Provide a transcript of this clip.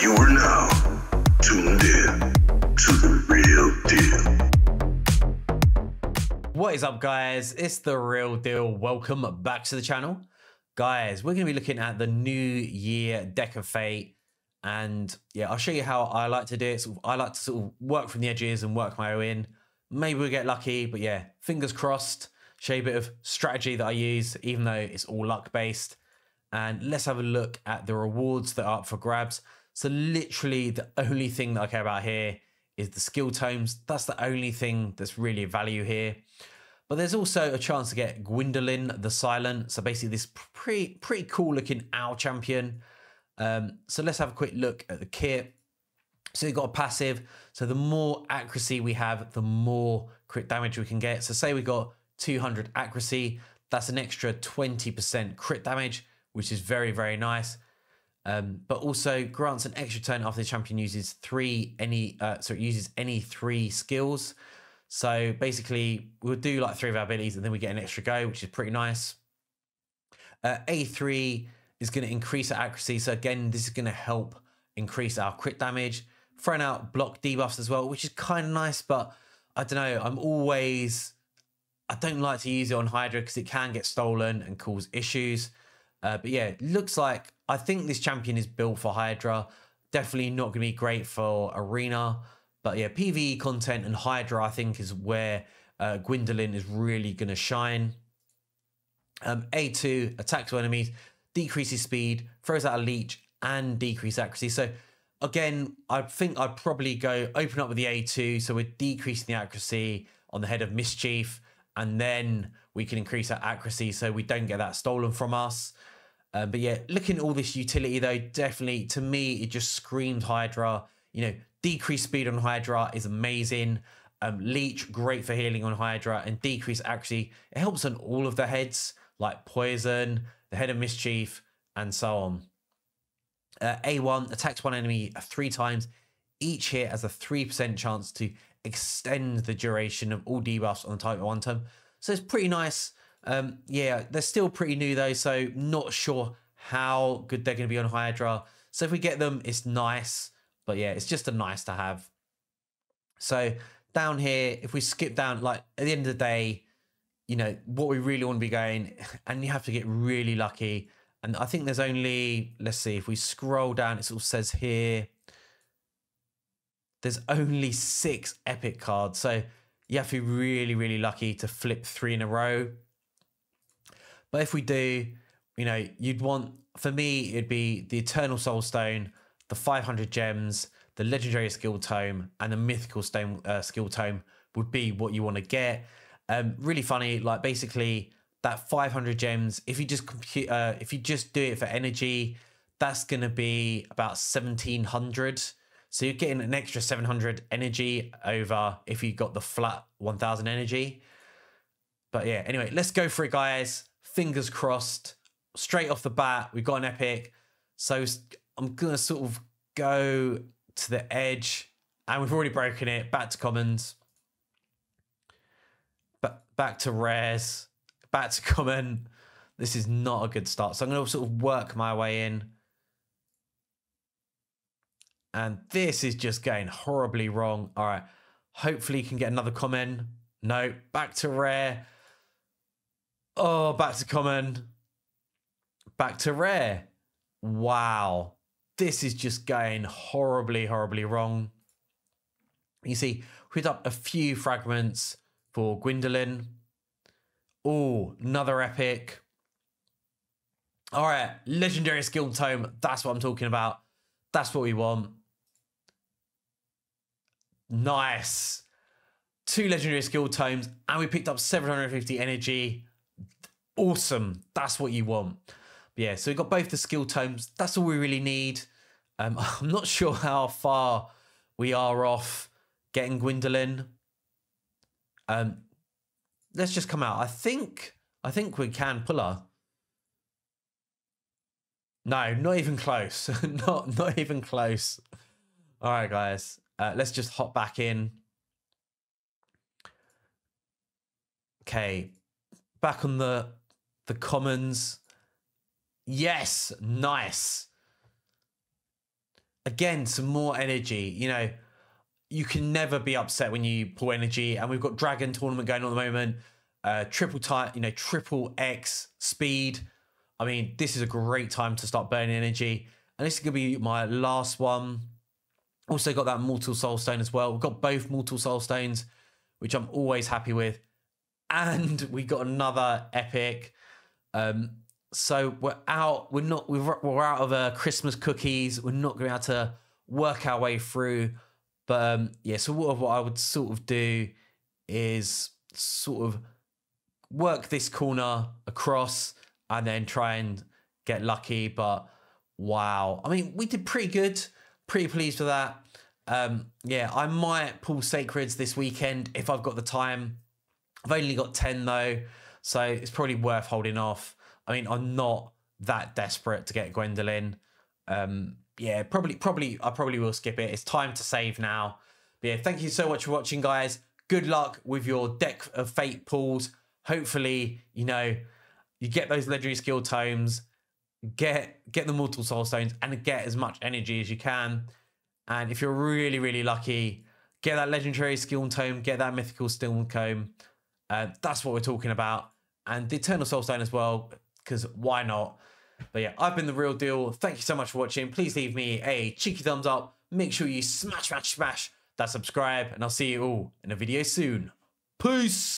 You are now tuned in to The Real Deal. What is up, guys? It's The Real Deal. Welcome back to the channel. Guys, we're going to be looking at the New Year Deck of Fate. And yeah, I'll show you how I like to do it. So I like to sort of work from the edges and work my way in. Maybe we'll get lucky, but yeah, fingers crossed. Show you a bit of strategy that I use, even though it's all luck-based. And let's have a look at the rewards that are up for grabs. So literally the only thing that I care about here is the skill tomes. That's the only thing that's really of value here. But there's also a chance to get Gwyndolin the Silent. So basically this pretty cool looking owl champion. So let's have a quick look at the kit. So you've got a passive. So the more accuracy we have, the more crit damage we can get. So say we got 200 accuracy. That's an extra 20% crit damage, which is very, very nice. But also grants an extra turn after the champion uses any three skills. So basically we'll do like three of our abilities and then we get an extra go, which is pretty nice. A3 is going to increase our accuracy. So again, this is going to help increase our crit damage. Throwing out block debuffs as well, which is kind of nice, but I don't know. I don't like to use it on Hydra because it can get stolen and cause issues. But yeah, it looks like, I think this champion is built for Hydra. Definitely not going to be great for Arena. But yeah, PvE content and Hydra, I think, is where Gwyndolin is really going to shine. A2, attacks all enemies, decreases speed, throws out a leech, and decreases accuracy. So again, I think I'd probably go open up with the A2. So we're decreasing the accuracy on the Head of Mischief. And then we can increase our accuracy so we don't get that stolen from us. But yeah, looking at all this utility though, definitely to me, it just screamed Hydra. You know, decreased speed on Hydra is amazing. Leech, great for healing on Hydra, and decreased accuracy. It helps on all of the heads, like Poison, the Head of Mischief, and so on. A1, attacks one enemy 3 times. Each hit has a 3% chance to extend the duration of all debuffs on the target 1 turn. So it's pretty nice. Yeah, they're still pretty new though, so not sure how good they're going to be on Hydra. So if we get them, it's nice. But yeah, it's just a nice to have. So down here, if we skip down, like at the end of the day, you know, what we really want to be going, and you have to get really lucky. And I think there's only, let's see, if we scroll down, it sort of says here, there's only 6 epic cards. So you have to be really, really lucky to flip 3 in a row. But if we do, you know, you'd want, for me, it'd be the Eternal Soul Stone, the 500 gems, the Legendary Skill Tome, and the Mythical Stone Skill Tome would be what you want to get. Really funny, like basically that 500 gems, if you just compute, if you just do it for energy, that's going to be about 1700. So you're getting an extra 700 energy over if you got the flat 1000 energy. But yeah, anyway, let's go for it, guys. Fingers crossed. Straight off the bat, we've got an epic. So I'm going to sort of go to the edge. And we've already broken it. Back to commons. Back to rares. Back to common. This is not a good start. So I'm going to sort of work my way in. And this is just going horribly wrong. All right. Hopefully you can get another common. No. Back to rare. Oh, back to common. Back to rare. Wow. This is just going horribly, horribly wrong. You see, we hit up a few fragments for Gwyndolin. Oh, another epic. All right. Legendary Skill Tome. That's what I'm talking about. That's what we want. Nice. 2 Legendary Skill Tomes, and we picked up 750 energy. Awesome. That's what you want. But yeah, so we got both the skill tomes. That's all we really need. I'm not sure how far we are off getting Gwyndolin. Let's just come out. I think we can pull her. No, not even close. not even close. All right, guys. Let's just hop back in. Okay, back on the commons. Yes, nice. Again, some more energy. You know, you can never be upset when you pull energy. And we've got Dragon Tournament going on at the moment. Triple time, you know, triple X speed. I mean, this is a great time to start burning energy. And this is going to be my last one. Also got that Mortal Soul Stone as well. We've got both Mortal Soul Stones, which I'm always happy with. And we got another epic. So we're out. We're out of Christmas cookies. We're not going to be able to work our way through. But yeah, so what I would sort of do is sort of work this corner across and then try and get lucky. But wow, I mean, we did pretty good. Pretty pleased with that. Yeah, I might pull Sacreds this weekend if I've got the time. I've only got 10 though, so it's probably worth holding off. I mean, I'm not that desperate to get Gwyndolin. Yeah, I probably will skip it. It's time to save now. But yeah, thank you so much for watching, guys. Good luck with your Deck of Fate pulls. Hopefully, you know, you get those Legendary Skill Tomes, get the Mortal Soul Stones, and get as much energy as you can. And if you're really, really lucky, get that Legendary Skill Tome, get that Mythical Stone Comb. That's what we're talking about. And the Eternal Soul Stone as well, because why not? But yeah, I've been The Real Deal. Thank you so much for watching. Please leave me a cheeky thumbs up. Make sure you smash that subscribe, and I'll see you all in a video soon. Peace!